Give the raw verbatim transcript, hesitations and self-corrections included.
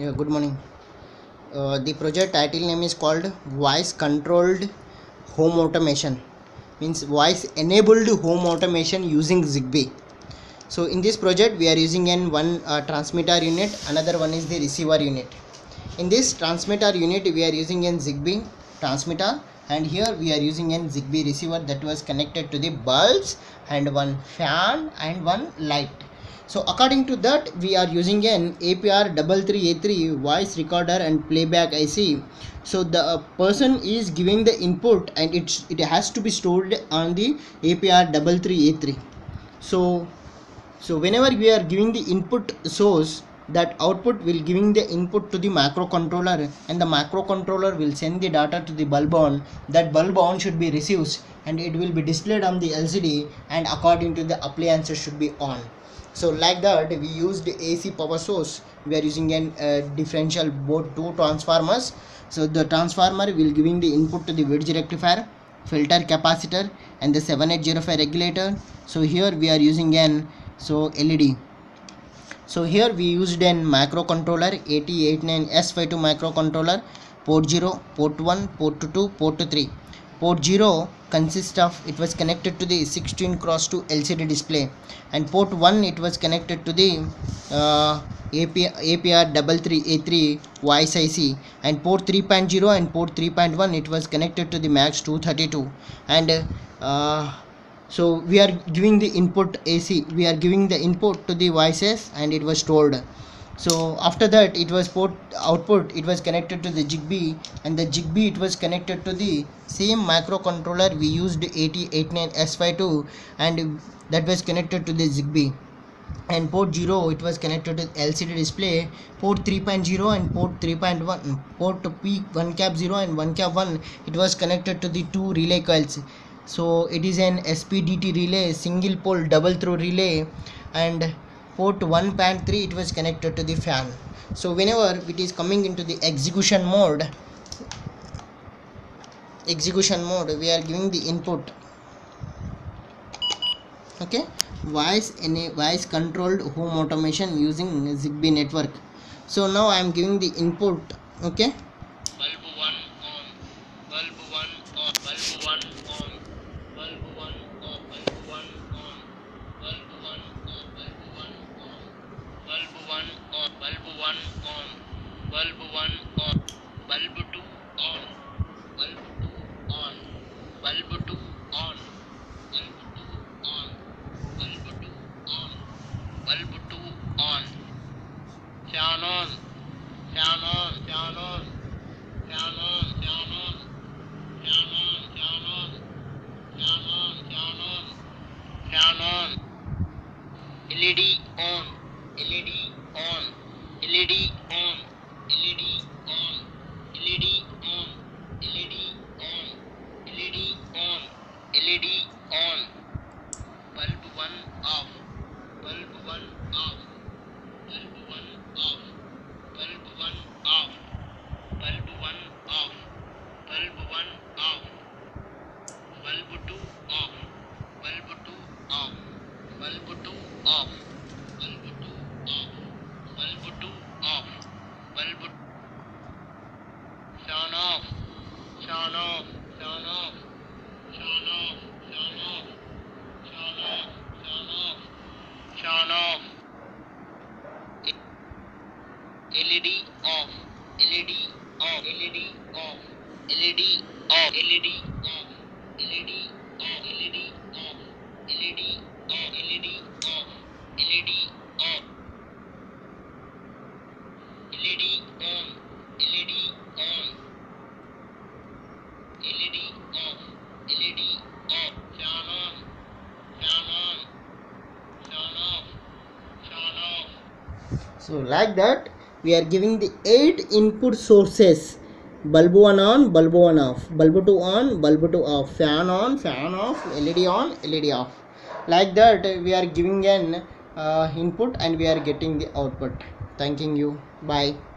uh, good morning. Uh, the project title name is called voice controlled home automation, means voice enabled home automation using Zigbee. So in this project we are using an one uh, transmitter unit, another one is the receiver unit. In this transmitter unit we are using an Zigbee transmitter, and here we are using an Zigbee receiver that was connected to the bulbs and one fan and one light. So according to that we are using an A P R three three A three voice recorder and playback I C. So the uh, person is giving the input and it's, it has to be stored on the A P R three three A three. So, so whenever we are giving the input source, that output will giving the input to the microcontroller, and the microcontroller will send the data to the bulb on. That bulb on should be received and it will be displayed on the L C D, and according to the appliances should be on. So like that we used A C power source. We are using an uh, differential board two transformers. So the transformer will giving the input to the Wedge rectifier, filter capacitor and the seven eight zero five regulator. So here we are using an so L E D. So here we used an microcontroller A T eight nine S five two microcontroller, port zero, port one, port two, port three. Port zero consists of, it was connected to the sixteen cross two L C D display, and port one it was connected to the uh, A P R three three A three voice I C, and port three point zero and port three point one it was connected to the max two thirty-two, and uh, so we are giving the input A C, we are giving the input to the voices and it was stored. So after that it was port output, it was connected to the Zigbee, and the Zigbee it was connected to the same microcontroller we used A T eight nine S five two, and that was connected to the Zigbee, and port zero it was connected to L C D display, port three point zero and port three point one, port P one cap zero and one cap one it was connected to the two relay coils. So it is an S P D T relay, single pole double throw relay, and port one point three it was connected to the fan. So whenever it is coming into the execution mode, execution mode we are giving the input, okay, voice any voice controlled home automation using Zigbee network. So now I am giving the input, okay, bulb one on, bulb one on, bulb one on, bulb one on, bulb one on, bulb one on, bulb one on, bulb one on, bulb one on, bulb one on, bulb two on, bulb two on, bulb two on, bulb two on, bulb two on, bulb two on, fan on, fan on, fan on, fan on, fan on, fan on, fan on, fan on, fan on, fan on, L E D on, L E D on, L E D on, L E D on, L E D on, L E D on, L E D on, L E D on, bulb one off, bulb one off, bulb one off, bulb one off, bulb one off, bulb one off, bulb two off, bulb two off, bulb two off, bulb two off, bulb two off, bulb turn off, turn off, turn off, turn off, turn off, turn off, turn off, turn off, L E D off, L E D off, L E D off, L E D off, L E D off, L E D off, L E D off, L E D off, L E D off, L E D off, L E D on, L E D on, L E D off, L E D off, turn on, turn on, turn off, turn off. So like that we are giving the eight input sources: bulb one on, bulb one off, bulb two on, bulb two off, fan on, fan off, L E D on, L E D off. Like that we are giving an uh, input and we are getting the output. Thanking you. Bye.